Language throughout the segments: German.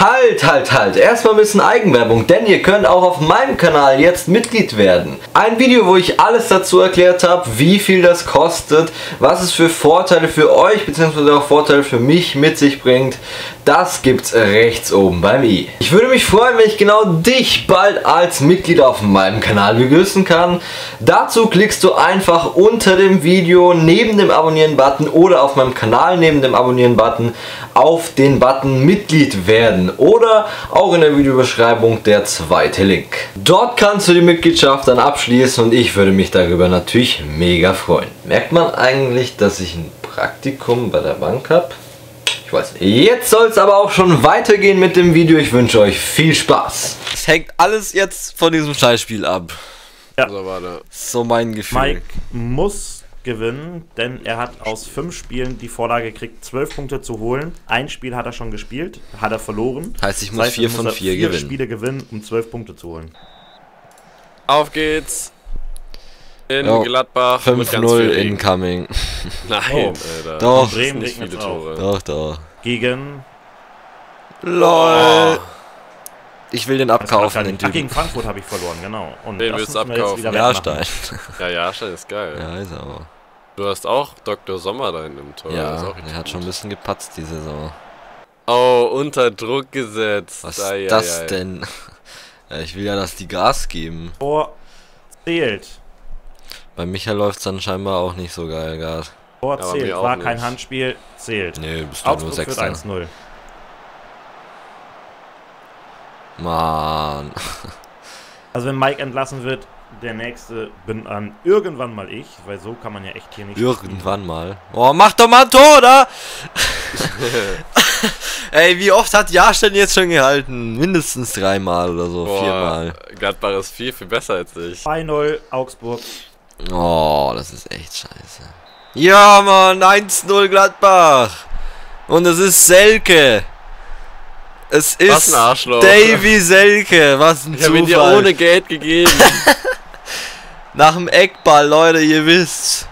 Halt! Erstmal ein bisschen Eigenwerbung, denn ihr könnt auch auf meinem Kanal jetzt Mitglied werden. Ein Video, wo ich alles dazu erklärt habe, wie viel das kostet, was es für Vorteile für euch bzw. auch Vorteile für mich mit sich bringt, das gibt's rechts oben beim i. Ich würde mich freuen, wenn ich genau dich bald als Mitglied auf meinem Kanal begrüßen kann. Dazu klickst du einfach unter dem Video neben dem Abonnieren-Button oder auf meinem Kanal neben dem Abonnieren-Button auf den Button Mitglied werden. Oder auch in der Videobeschreibung der zweite Link. Dort kannst du die Mitgliedschaft dann abschließen und ich würde mich darüber natürlich mega freuen. Merkt man eigentlich, dass ich ein Praktikum bei der Bank habe? Ich weiß nicht. Jetzt soll es aber auch schon weitergehen mit dem Video. Ich wünsche euch viel Spaß. Es hängt alles jetzt von diesem Scheißspiel ab. Ja. So mein Gefühl. Mike muss gewinnen, denn er hat aus 5 Spielen die Vorlage gekriegt, 12 Punkte zu holen. Ein Spiel hat er schon gespielt, hat er verloren. Heißt, ich muss 4 von 4 gewinnen. 4 Spiele gewinnen, um 12 Punkte zu holen. Auf geht's. In Gladbach. 5-0 incoming. Nein, Alter. Doch. Bremen nicht viele Tore. Doch. Gegen... LOL. Ich will den abkaufen, den Typen. Gegen Frankfurt habe ich verloren, genau. Und den willst du abkaufen. Jarstein. Ja, Jarstein ist geil. Ja, ist er aber. Du hast auch Dr. Sommer da hinten im Tor. Ja, das ist auch er hat gut. Schon ein bisschen gepatzt diese Saison. Oh, unter Druck gesetzt. Was ist das denn? Ja, ich will ja, dass die Gas geben. Tor zählt. Bei Micha läuft es dann scheinbar auch nicht so geil, Gas. Tor zählt, war nicht. Kein Handspiel, zählt. Nee, bist du nur 6-0. Mann. Also wenn Mike entlassen wird, der nächste bin dann irgendwann mal ich, weil so kann man ja echt hier nicht... Irgendwann spielen. Mal. Oh, mach doch mal ein Tor, oder? Ey, wie oft hat Jarstein jetzt schon gehalten? Mindestens 3-mal oder so, 4-mal. Gladbach ist viel besser als ich. 2-0, Augsburg. Oh, das ist echt scheiße. Ja, Mann, 1-0 Gladbach. Und es ist Selke. Es ist Davy Selke, was ein Zufall. Ich hab ihn dir ohne Geld gegeben. Nach dem Eckball, Leute, ihr wisst.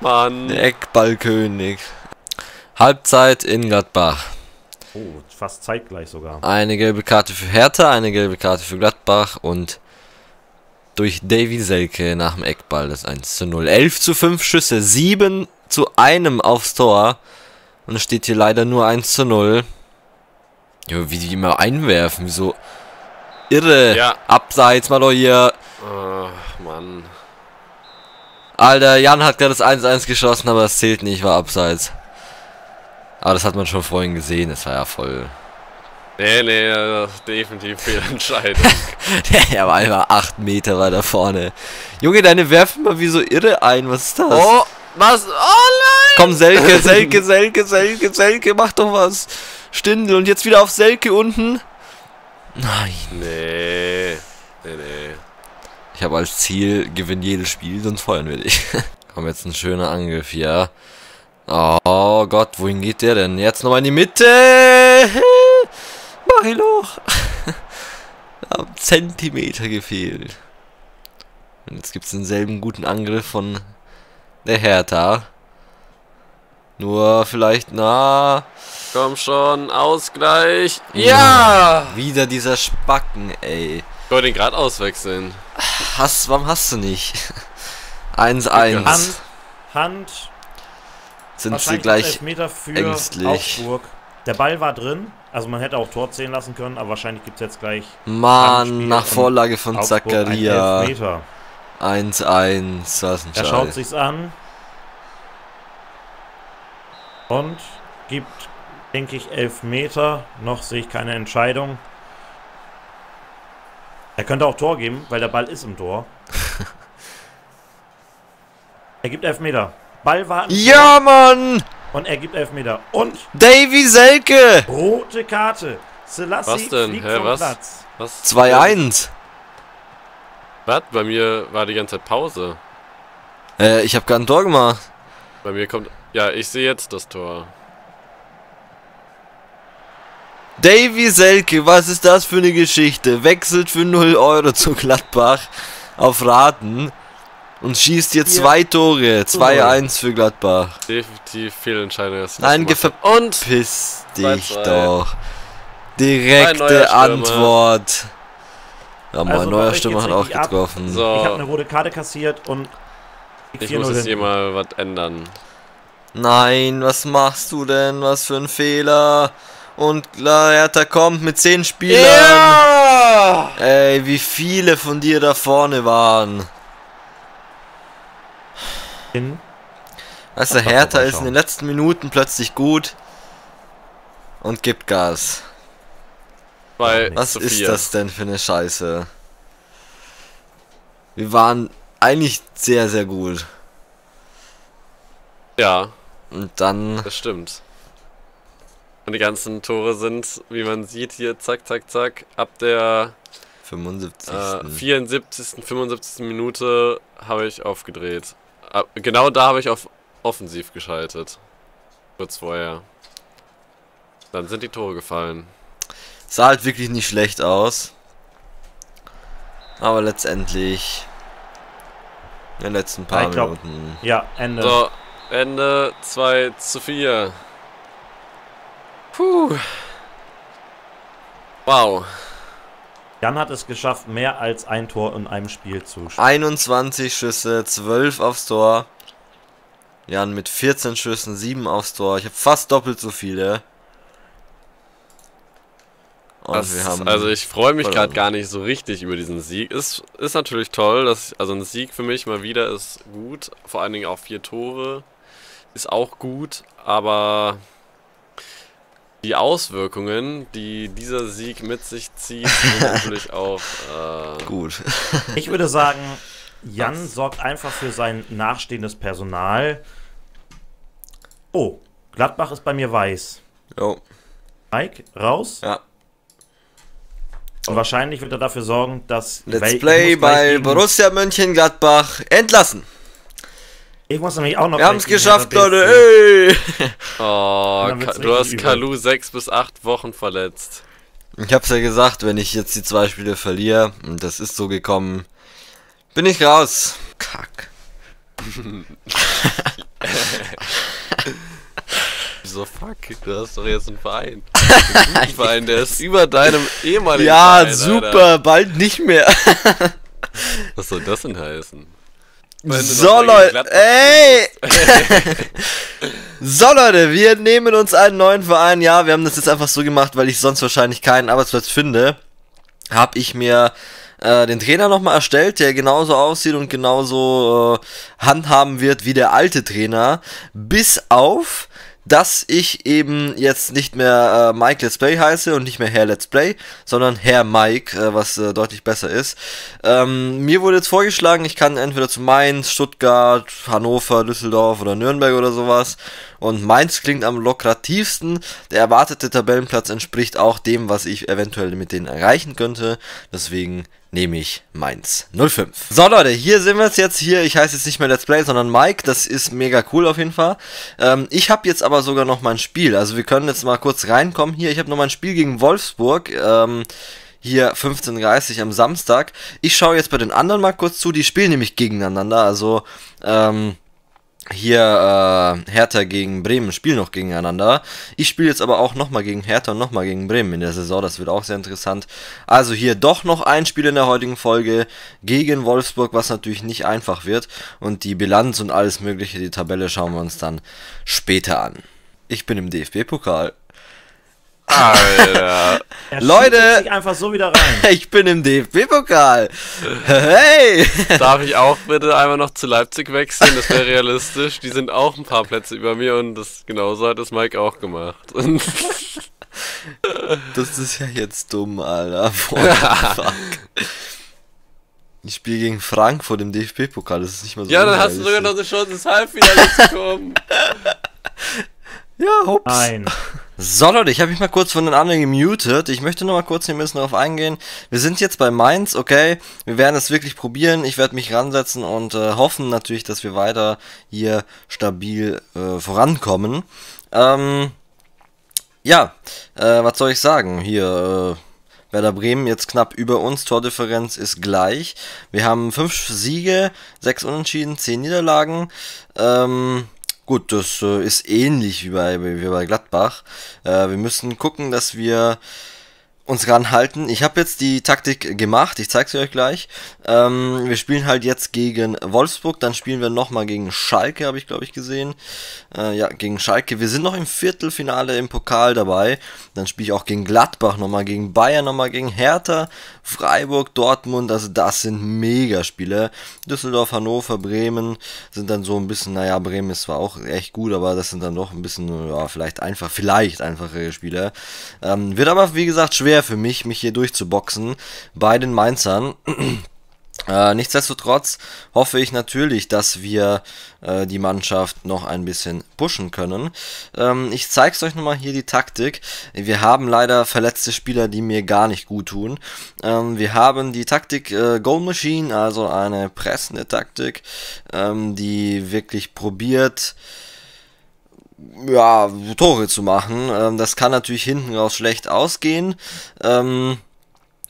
Mann. Der Eckballkönig. Halbzeit in Gladbach. Oh, fast zeitgleich sogar. Eine gelbe Karte für Hertha, eine gelbe Karte für Gladbach und durch Davy Selke nach dem Eckball das 1-0. 11:5 Schüsse, 7:1 aufs Tor und es steht hier leider nur 1:0. Ja, wie die immer einwerfen, so irre. Ja. Abseits mal doch hier. Ach, Mann. Alter, Jan hat gerade das 1:1 geschossen, aber das zählt nicht, war abseits. Aber das hat man schon vorhin gesehen, das war ja voll. Nee, das ist definitiv Fehlentscheidung. Der war einfach 8 Meter weiter vorne. Junge, deine werfen mal wie so irre ein, was ist das? Oh, was? Oh nein! Komm, Selke, mach doch was. Stindl und jetzt wieder auf Selke unten. Nein. Nee. Ich habe als Ziel, gewinn jedes Spiel, sonst feuern wir dich. Komm, jetzt ein schöner Angriff, ja. Oh Gott, wohin geht der denn? Jetzt nochmal in die Mitte. Mach ich noch. Am Zentimeter gefehlt. Und jetzt gibt es denselben guten Angriff von der Hertha. Nur vielleicht, na... Komm schon, Ausgleich. Ja! Wieder dieser Spacken, ey. Ich wollte den gerade auswechseln. Warum hast du nicht? 1:1. Hand. Sind sie gleich für ängstlich. Augsburg. Der Ball war drin. Also man hätte auch Tor zählen lassen können, aber wahrscheinlich gibt es jetzt gleich... Mann, nach Vorlage von Zaccaria. 1:1. Was ein Scheiß. Er schaut sich's an. Und gibt, denke ich, 11 Meter. Noch sehe ich keine Entscheidung. Er könnte auch Tor geben, weil der Ball ist im Tor. Er gibt 11 Meter. Ball war im Tor. Mann! Und er gibt 11 Meter. Und Davy Selke! Rote Karte. Selassie was denn? Fliegt vom Platz. 2:1. Was? Bei mir war die ganze Zeit Pause. Ich habe gerade ein Tor gemacht. Bei mir kommt... Ja, ich sehe jetzt das Tor. Davy Selke, was ist das für eine Geschichte? Wechselt für 0 Euro zu Gladbach auf Raten. und schießt hier zwei Tore. 2-1 für Gladbach. Definitiv Fehlentscheidung. Nein, und piss dich doch. Direkte Antwort. Ja, mein neuer Stürmer hat auch getroffen. So. Ich habe eine rote Karte kassiert und ich muss jetzt hier mal was ändern. Nein, was machst du denn? Was für ein Fehler. Und Hertha kommt mit 10 Spielern. Ja! Ey, wie viele von dir da vorne waren. Weißt du, Hertha ist in den letzten Minuten plötzlich gut und gibt Gas. Was ist das denn für eine Scheiße? Wir waren eigentlich sehr, sehr gut. Ja. Und dann... Das stimmt. Und die ganzen Tore sind, wie man sieht, hier zack, zack, zack, ab der 75. Minute habe ich aufgedreht. Genau da habe ich auf offensiv geschaltet. Kurz vorher. Dann sind die Tore gefallen. Sah halt wirklich nicht schlecht aus. Aber letztendlich... In den letzten paar Minuten. Ja, Ende. So, Ende 2:4. Puh. Wow. Jan hat es geschafft, mehr als ein Tor in einem Spiel zu schießen. 21 Schüsse, 12 aufs Tor. Jan mit 14 Schüssen, 7 aufs Tor. Ich habe fast doppelt so viele. Und wir haben also ich freue mich gerade gar nicht so richtig über diesen Sieg. Ist natürlich toll, dass also ein Sieg für mich mal wieder ist gut. Vor allen Dingen auch 4 Tore ist auch gut, aber... Die Auswirkungen, die dieser Sieg mit sich zieht, sind natürlich auch gut. Ich würde sagen, Jan sorgt einfach für sein nachstehendes Personal. Oh, Gladbach ist bei mir weiß. Jo. Mike, raus. Ja. Und wahrscheinlich wird er dafür sorgen, dass... Let's Play bei Borussia Mönchengladbach entlassen. Ich muss nämlich auch noch... Wir haben es geschafft, Leute, ey! Oh, du hast Kalu 6 bis 8 Wochen verletzt. Ich hab's ja gesagt, wenn ich jetzt die 2 Spiele verliere, und das ist so gekommen, bin ich raus. Kack. Wieso fuck? Du hast doch jetzt einen Verein. Einen Verein, der ist über deinem ehemaligen Verein. Ja, super, Alter. Bald nicht mehr. Was soll das denn heißen? So Leute, ey! So Leute, wir nehmen uns einen neuen Verein. Ja, wir haben das jetzt einfach so gemacht, weil ich sonst wahrscheinlich keinen Arbeitsplatz finde. Habe ich mir den Trainer nochmal erstellt, der genauso aussieht und genauso handhaben wird wie der alte Trainer. Bis auf... dass ich eben jetzt nicht mehr Mike Let's Play heiße und nicht mehr Herr Let's Play, sondern Herr Mike, was deutlich besser ist. Mir wurde jetzt vorgeschlagen, ich kann entweder zu Mainz, Stuttgart, Hannover, Düsseldorf oder Nürnberg oder sowas. Und Mainz klingt am lukrativsten. Der erwartete Tabellenplatz entspricht auch dem, was ich eventuell mit denen erreichen könnte. Deswegen... nehme ich Mainz 05. So Leute, hier sind wir jetzt hier. Ich heiße jetzt nicht mehr Let's Play, sondern Mike. Das ist mega cool auf jeden Fall. Ich habe jetzt aber sogar noch mein Spiel. Also wir können jetzt mal kurz reinkommen hier. Ich habe noch mein Spiel gegen Wolfsburg. Hier 15:30 am Samstag. Ich schaue jetzt bei den anderen mal kurz zu. Die spielen nämlich gegeneinander. Also hier Hertha gegen Bremen spielen noch gegeneinander. Ich spiele jetzt aber auch nochmal gegen Hertha und nochmal gegen Bremen in der Saison. Das wird auch sehr interessant. Also hier doch noch ein Spiel in der heutigen Folge gegen Wolfsburg, was natürlich nicht einfach wird. Und die Bilanz und alles Mögliche, die Tabelle schauen wir uns dann später an. Ich bin im DFB-Pokal. Alter. Leute, einfach so wieder rein. Ich bin im DFB-Pokal. Hey! Darf ich auch bitte einmal noch zu Leipzig wechseln? Das wäre realistisch. Die sind auch ein paar Plätze über mir und das genauso hat das Mike auch gemacht. Das ist ja jetzt dumm, Alter. Fuck. Ich spiele gegen Frankfurt im DFB-Pokal. Das ist nicht mal so. Ja, dann hast du sogar noch eine Chance, ins Halbfinale zu kommen. Ja, hups. Nein. So Leute, ich habe mich mal kurz von den anderen gemutet. Ich möchte nochmal kurz hier ein bisschen drauf eingehen. Wir sind jetzt bei Mainz, okay. Wir werden es wirklich probieren. Ich werde mich ransetzen und hoffen natürlich, dass wir weiter hier stabil vorankommen. Ja, was soll ich sagen? Hier Werder Bremen jetzt knapp über uns, Tordifferenz ist gleich. Wir haben 5 Siege, 6 Unentschieden, 10 Niederlagen. Gut, das ist ähnlich wie bei Gladbach. Wir müssen gucken, dass wir uns ranhalten. Ich habe jetzt die Taktik gemacht, ich zeige sie euch gleich. Wir spielen halt jetzt gegen Wolfsburg, dann spielen wir nochmal gegen Schalke, habe ich glaube ich gesehen. Ja, gegen Schalke. Wir sind noch im Viertelfinale im Pokal dabei. Dann spiele ich auch gegen Gladbach nochmal, gegen Bayern nochmal, gegen Hertha, Freiburg, Dortmund. Also das sind Megaspiele. Düsseldorf, Hannover, Bremen sind dann so ein bisschen, naja, Bremen ist zwar auch echt gut, aber das sind dann doch ein bisschen, ja, vielleicht einfachere Spiele. Wird aber, wie gesagt, schwer für mich, mich hier durchzuboxen bei den Mainzern. Nichtsdestotrotz hoffe ich natürlich, dass wir die Mannschaft noch ein bisschen pushen können. Ich zeige es euch nochmal hier die Taktik. Wir haben leider verletzte Spieler, die mir gar nicht gut tun. Wir haben die Taktik Goal Machine, also eine pressende Taktik, die wirklich probiert, ja, Tore zu machen. Das kann natürlich hinten raus schlecht ausgehen.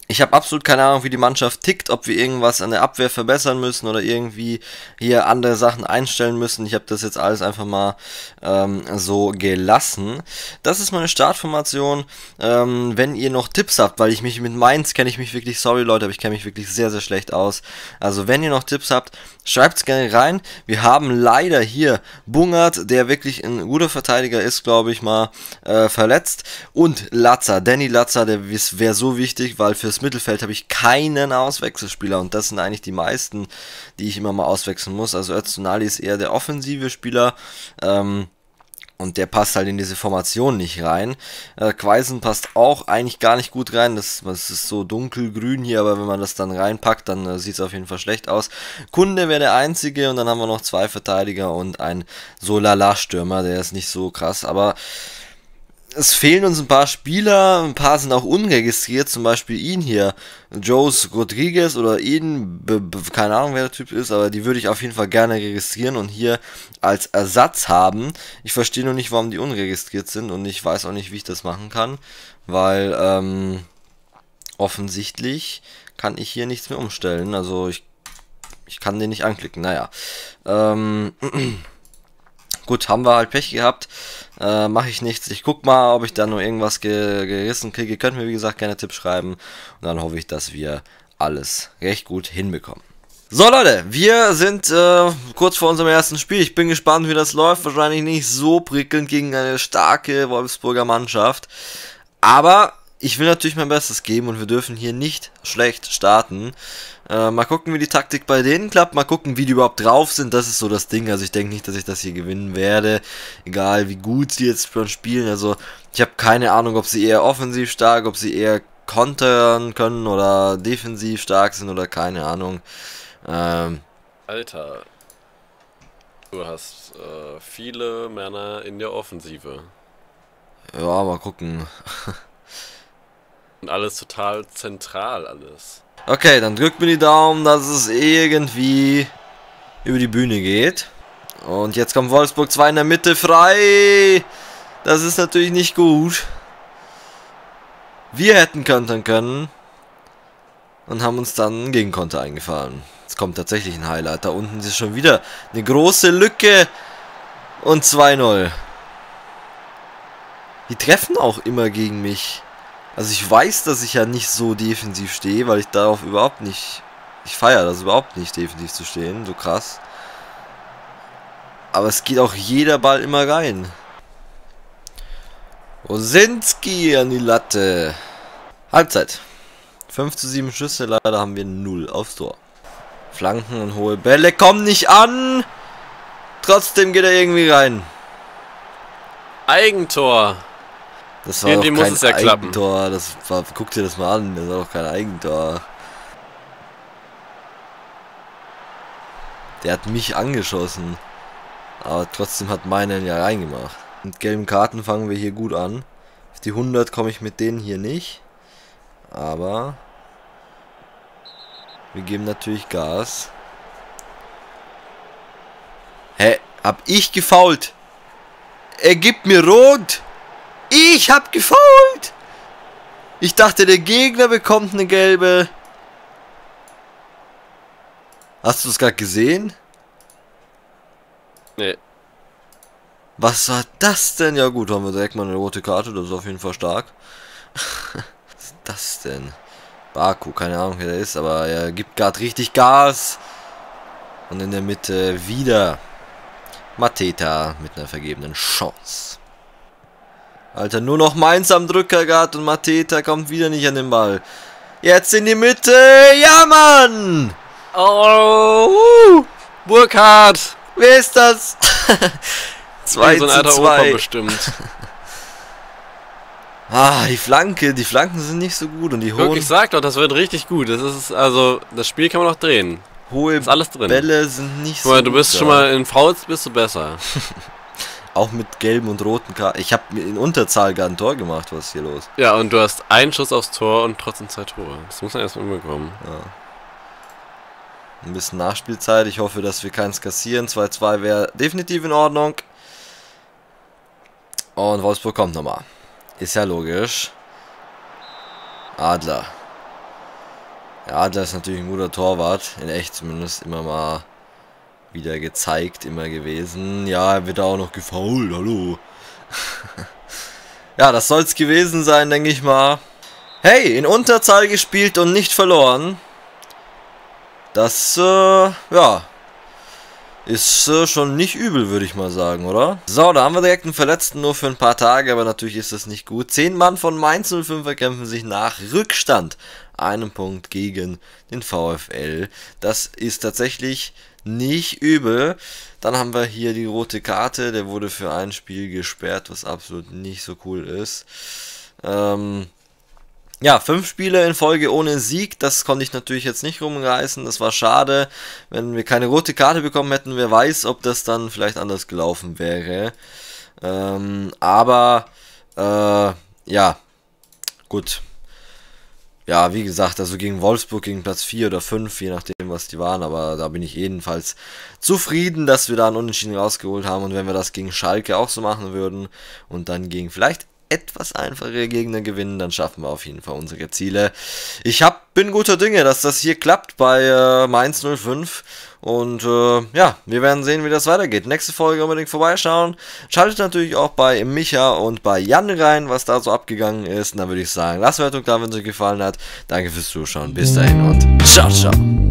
Ich habe absolut keine Ahnung, wie die Mannschaft tickt, ob wir irgendwas an der Abwehr verbessern müssen oder irgendwie hier andere Sachen einstellen müssen. Ich habe das jetzt alles einfach mal so gelassen. Das ist meine Startformation. Wenn ihr noch Tipps habt, weil ich mich mit Mainz kenne ich mich wirklich, sorry Leute, aber ich kenne mich wirklich sehr, sehr schlecht aus. Also wenn ihr noch Tipps habt, schreibt es gerne rein. Wir haben leider hier Bungert, der wirklich ein guter Verteidiger ist, glaube ich mal, verletzt. Und Latza, Danny Latza, der wäre so wichtig, weil fürs Mittelfeld habe ich keinen Auswechselspieler und das sind eigentlich die meisten, die ich immer mal auswechseln muss. Also Erzunali ist eher der offensive Spieler und der passt halt in diese Formation nicht rein. Quaisen passt auch eigentlich gar nicht gut rein, das ist so dunkelgrün hier, aber wenn man das dann reinpackt, dann sieht es auf jeden Fall schlecht aus. Kunde wäre der einzige und dann haben wir noch 2 Verteidiger und einen Solala-Stürmer, der ist nicht so krass, aber es fehlen uns ein paar Spieler, ein paar sind auch unregistriert, zum Beispiel ihn hier, Jose Rodriguez oder ihn, keine Ahnung wer der Typ ist, aber die würde ich auf jeden Fall gerne registrieren und hier als Ersatz haben. Ich verstehe nur nicht, warum die unregistriert sind und ich weiß auch nicht, wie ich das machen kann, weil offensichtlich kann ich hier nichts mehr umstellen, also ich kann den nicht anklicken, naja. Gut, haben wir halt Pech gehabt, mache ich nichts. Ich guck mal, ob ich da nur irgendwas gerissen kriege. Ihr könnt mir, wie gesagt, gerne Tipps schreiben. Und dann hoffe ich, dass wir alles recht gut hinbekommen. So Leute, wir sind kurz vor unserem ersten Spiel. Ich bin gespannt, wie das läuft. Wahrscheinlich nicht so prickelnd gegen eine starke Wolfsburger Mannschaft. Aber ich will natürlich mein Bestes geben und wir dürfen hier nicht schlecht starten. Mal gucken, wie die Taktik bei denen klappt. Mal gucken, wie die überhaupt drauf sind. Das ist so das Ding. Also ich denke nicht, dass ich das hier gewinnen werde. Egal, wie gut sie jetzt schon spielen. Also ich habe keine Ahnung, ob sie eher offensiv stark, ob sie eher kontern können oder defensiv stark sind oder keine Ahnung. Alter, du hast viele Männer in der Offensive. Ja, mal gucken. Und alles total zentral, alles. Okay, dann drückt mir die Daumen, dass es irgendwie über die Bühne geht. Und jetzt kommt Wolfsburg 2 in der Mitte frei. Das ist natürlich nicht gut. Wir hätten kontern können. Und haben uns dann einen Gegenkonter eingefahren. Jetzt kommt tatsächlich ein Highlight. Da unten ist schon wieder eine große Lücke. Und 2-0. Die treffen auch immer gegen mich. Also ich weiß, dass ich ja nicht so defensiv stehe, weil ich darauf überhaupt nicht... Ich feiere das überhaupt nicht, defensiv zu stehen, so krass. Aber es geht auch jeder Ball immer rein. Rosinski an die Latte. Halbzeit. 5:7 Schüsse, leider haben wir 0 aufs Tor. Flanken und hohe Bälle kommen nicht an. Trotzdem geht er irgendwie rein. Eigentor. Das war doch kein Eigentor, das war, guck dir das mal an, das war doch kein Eigentor. Der hat mich angeschossen, aber trotzdem hat meinen ja reingemacht. Mit gelben Karten fangen wir hier gut an. Auf die 100 komme ich mit denen hier nicht, aber wir geben natürlich Gas. Hä, hab ich gefoult? Er gibt mir rot! Ich hab gefoult! Ich dachte, der Gegner bekommt eine gelbe. Hast du es gerade gesehen? Nee. Was war das denn? Ja gut, haben wir direkt mal eine rote Karte. Das ist auf jeden Fall stark. Was ist das denn? Baku, keine Ahnung, wer der ist. Aber er gibt gerade richtig Gas. Und in der Mitte wieder Mateta mit einer vergebenen Chance. Alter, nur noch Mainz am Drücker gehabt und Mateta kommt wieder nicht an den Ball. Jetzt in die Mitte. Ja, Mann! Oh! Burkhardt! Wer ist das? 2:2. Bestimmt. Ah, die Flanke. Die Flanken sind nicht so gut und die hohen... Ich sag doch, das wird richtig gut. Das ist, also, das Spiel kann man noch drehen. Hohe Bälle sind nicht so gut. Du bist schon mal in Fouls, bist du besser. Auch mit gelben und roten Karten. Ich habe in Unterzahl gar ein Tor gemacht. Was ist hier los? Ja, und du hast einen Schuss aufs Tor und trotzdem 2 Tore. Das muss man erstmal umbekommen. Ja. Ein bisschen Nachspielzeit. Ich hoffe, dass wir keins kassieren. 2:2 wäre definitiv in Ordnung. Und Wolfsburg kommt nochmal. Ist ja logisch. Adler. Der Adler ist natürlich ein guter Torwart. In echt zumindest immer mal wieder gezeigt, immer gewesen. Ja, er wird auch noch gefoult, hallo. Ja, das soll's gewesen sein, denke ich mal. Hey, in Unterzahl gespielt und nicht verloren. Das, ja, ist schon nicht übel, würde ich mal sagen, oder? So, da haben wir direkt einen Verletzten nur für ein paar Tage, aber natürlich ist das nicht gut. 10 Mann von Mainz 05 kämpfen sich nach Rückstand. Einem Punkt gegen den VfL. Das ist tatsächlich nicht übel. Dann haben wir hier die rote Karte. Der wurde für ein Spiel gesperrt, was absolut nicht so cool ist. Ja, 5 Spiele in Folge ohne Sieg. Das konnte ich natürlich jetzt nicht rumreißen. Das war schade. Wenn wir keine rote Karte bekommen hätten, wer weiß, ob das dann vielleicht anders gelaufen wäre. Ja, gut. Ja, wie gesagt, also gegen Wolfsburg, gegen Platz 4 oder 5, je nachdem, was die waren. Aber da bin ich jedenfalls zufrieden, dass wir da einen Unentschieden rausgeholt haben. Und wenn wir das gegen Schalke auch so machen würden und dann gegen vielleicht etwas einfachere Gegner gewinnen, dann schaffen wir auf jeden Fall unsere Ziele. Ich bin guter Dinge, dass das hier klappt bei Mainz 05. Und ja, wir werden sehen, wie das weitergeht. Nächste Folge unbedingt vorbeischauen. Schaltet natürlich auch bei Micha und bei Jan rein, was da so abgegangen ist. Und dann würde ich sagen, lasst Wertung da, wenn es euch gefallen hat. Danke fürs Zuschauen. Bis dahin und ciao, ciao.